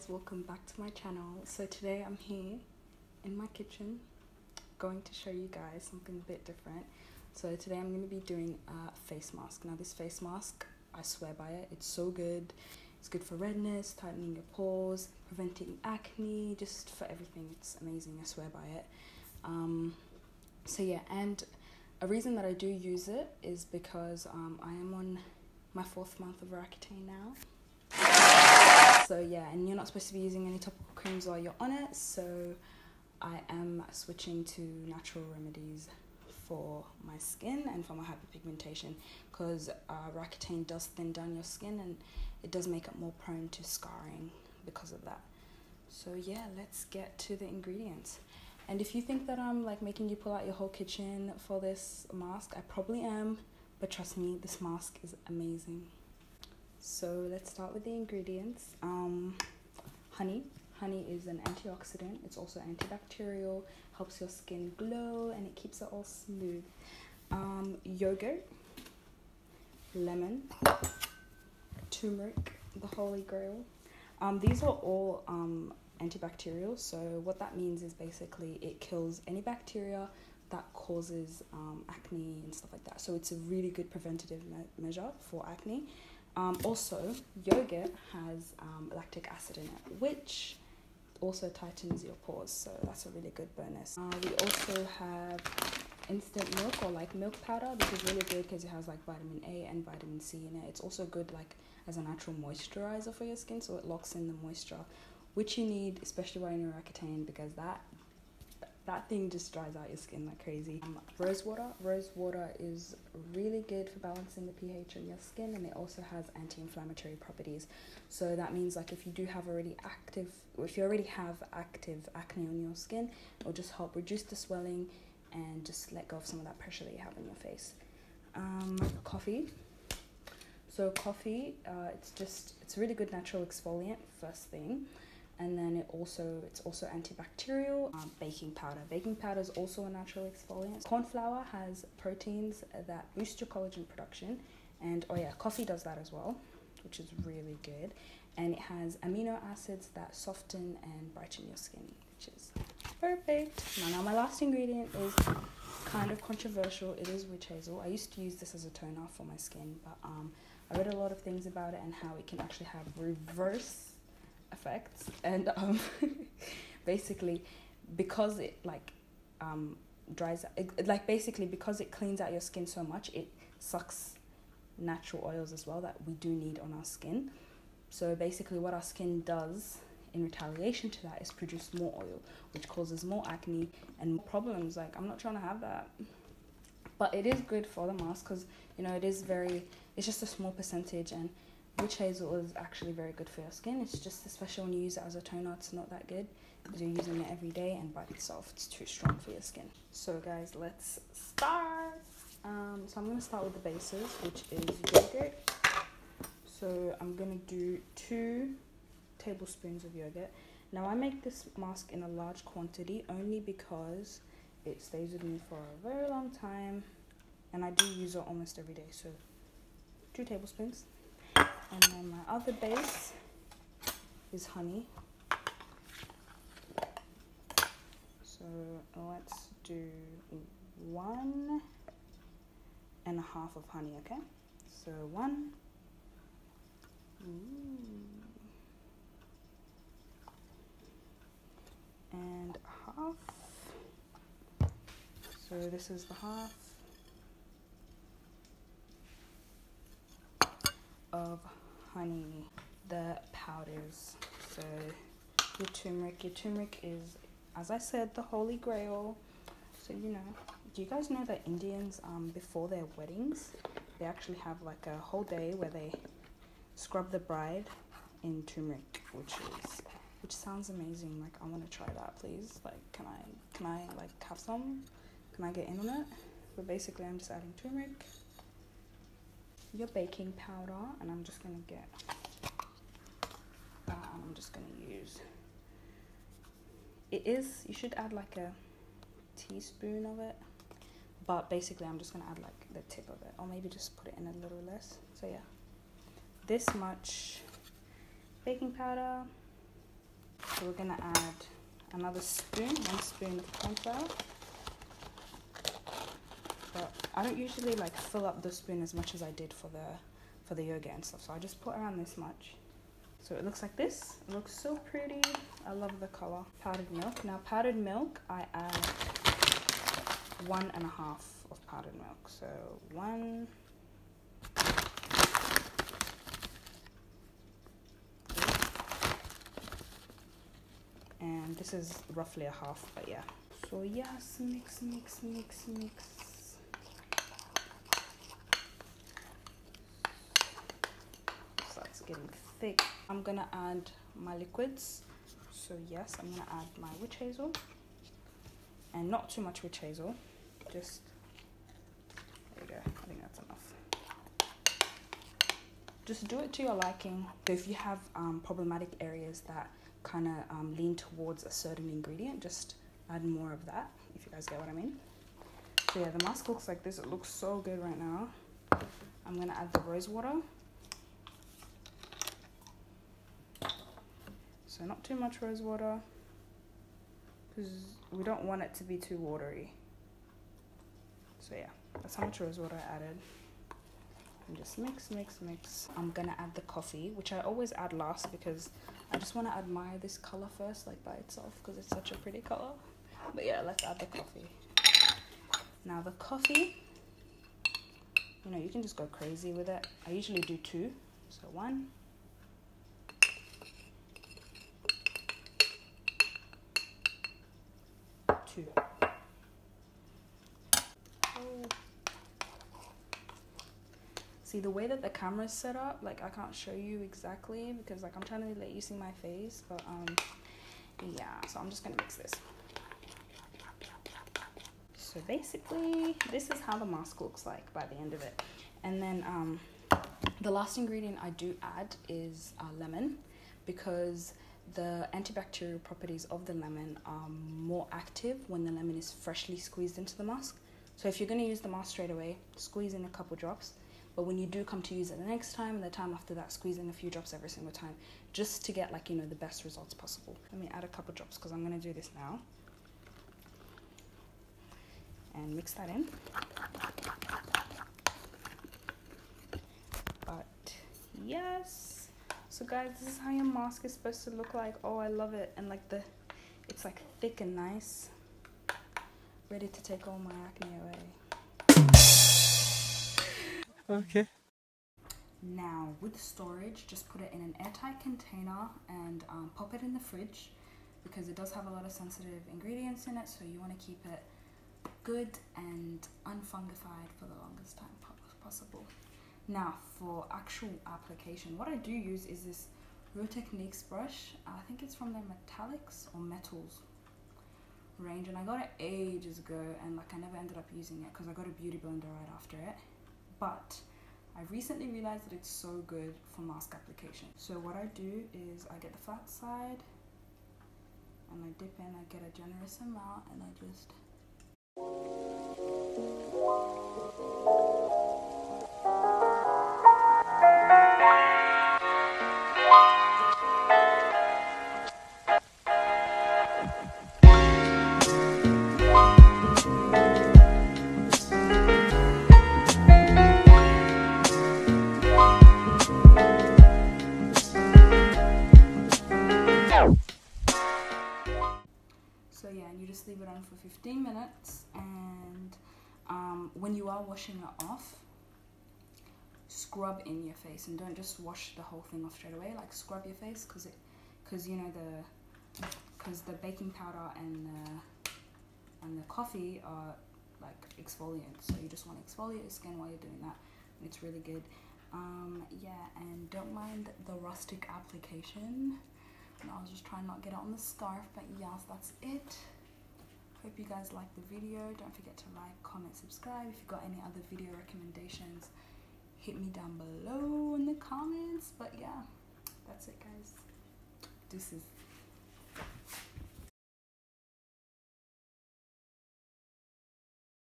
guys, welcome back to my channel. So today I'm here in my kitchen going to show you guys something a bit different. So today I'm going to be doing a face mask. Now this face mask, I swear by it, it's so good. It's good for redness, tightening your pores, preventing acne, just for everything. It's amazing, I swear by it. So yeah, and a reason that I do use it is because I am on my 4th month of Accutane now. So yeah, and you're not supposed to be using any topical creams while you're on it, so I am switching to natural remedies for my skin and for my hyperpigmentation, because Accutane does thin down your skin and it does make it more prone to scarring because of that. So yeah, let's get to the ingredients. And if you think that I'm like making you pull out your whole kitchen for this mask, I probably am, but trust me, this mask is amazing. So let's start with the ingredients. Honey. Honey is an antioxidant. It's also antibacterial, helps your skin glow, and it keeps it all smooth. Yogurt, lemon, turmeric, the holy grail. These are all antibacterial. So what that means is basically it kills any bacteria that causes acne and stuff like that. So it's a really good preventative measure for acne. Also, yogurt has lactic acid in it, which also tightens your pores, so that's a really good bonus. We also have instant milk, or like milk powder. This is really good because it has like vitamin A and vitamin C in it. It's also good like as a natural moisturizer for your skin, so it locks in the moisture, which you need, especially when you're Accutane, because that thing just dries out your skin like crazy. Rose water is really good for balancing the pH in your skin, and it also has anti-inflammatory properties. So that means like if you already have active acne on your skin, it'll just help reduce the swelling and just let go of some of that pressure that you have on your face. Coffee. So coffee, it's a really good natural exfoliant first thing. And then it's also antibacterial. Baking powder is also a natural exfoliant. Corn flour has proteins that boost your collagen production, and oh yeah, coffee does that as well, which is really good. And it has amino acids that soften and brighten your skin, which is perfect. Now my last ingredient is kind of controversial. It is witch hazel. I used to use this as a toner for my skin, but I read a lot of things about it and how it can actually have reverse effects, and basically because it like dries out, because it cleans out your skin so much, it sucks natural oils as well that we do need on our skin. So basically what our skin does in retaliation to that is produce more oil, which causes more acne and more problems. Like, I'm not trying to have that. But it is good for the mask because, you know, it's just a small percentage, and witch hazel is actually very good for your skin. It's just, especially when you use it as a toner, it's not that good because you're using it every day, and by itself it's too strong for your skin. So guys, let's start. So I'm going to start with the bases, which is yogurt. So I'm going to do 2 tablespoons of yogurt. Now I make this mask in a large quantity only because it stays with me for a very long time, and I do use it almost every day. So 2 tablespoons. And then my other base is honey. So let's do 1 1/2 of honey, okay? So 1. And 1/2. So this is the 1/2 of honey. The powders, so your turmeric is, as I said, the holy grail. So you know, do you guys know that Indians before their weddings, they actually have like a whole day where they scrub the bride in turmeric, which sounds amazing. Like, I want to try that, please. Like, can I like have some? Can I get in on it? But basically I'm just adding turmeric, your baking powder, and I'm just gonna get that, and I'm just gonna use it. Is, you should add like a teaspoon of it, but basically I'm just gonna add like the tip of it, or maybe just put it in a little less. So yeah, this much baking powder, So we're going to add another spoon, 1 spoon of cornflour. But I don't usually like fill up the spoon as much as I did for the yogurt and stuff, so I just put around this much. So it looks like this. It looks so pretty. I love the color. Powdered milk. Now powdered milk, I add 1 1/2 of powdered milk. So 1. And this is roughly 1/2, but yeah. So yes, mix. So that's getting thick. I'm gonna add my liquids. So yes, I'm gonna add my witch hazel. And not too much witch hazel. Just, there you go, I think that's enough. Just do it to your liking. So if you have problematic areas that kind of lean towards a certain ingredient, just add more of that, if you guys get what I mean. So yeah, the mask looks like this. It looks so good right now. I'm gonna add the rose water. So not too much rose water, because we don't want it to be too watery. So yeah, that's how much rose water I added. And just mix. I'm gonna add the coffee, which I always add last because I just want to admire this color first, like by itself, because it's such a pretty color. But yeah, let's add the coffee. Now the coffee, you know, you can just go crazy with it. I usually do 2, so 1. Oh. See, the way that the camera's set up, like I can't show you exactly because like I'm trying to let you see my face, but yeah, so I'm just gonna mix this. So basically this is how the mask looks like by the end of it. And then the last ingredient I do add is lemon, because the antibacterial properties of the lemon are more active when the lemon is freshly squeezed into the mask. So if you're going to use the mask straight away, squeeze in a couple drops. But when you do come to use it the next time and the time after that, squeeze in a few drops every single time, just to get, like, you know, the best results possible. Let me add a couple drops because I'm going to do this now. And mix that in. But yes. So guys, this is how your mask is supposed to look like. Oh, I love it. And like it's like thick and nice. Ready to take all my acne away. Okay. Now, with storage, just put it in an airtight container and pop it in the fridge, because it does have a lot of sensitive ingredients in it, so you want to keep it good and unfungified for the longest time possible. Now, for actual application, what I do use is this Real Techniques brush. I think it's from their Metallics or Metals range, and I got it ages ago, and like I never ended up using it because I got a beauty blender right after it. But I recently realized that it's so good for mask application. So what I do is I get the flat side and I dip in, I get a generous amount, and I just... leave it on for 15 minutes, and when you are washing it off, scrub in your face, and don't just wash the whole thing off straight away. Like, scrub your face, because the baking powder and the coffee are like exfoliants, so you just want to exfoliate your skin while you're doing that, and it's really good. Yeah, and don't mind the rustic application, and I was just trying not to get it on the scarf, but yes, that's it. Hope you guys liked the video. Don't forget to like, comment, subscribe. If you've got any other video recommendations, hit me down below in the comments. But yeah, that's it, guys. Deuces.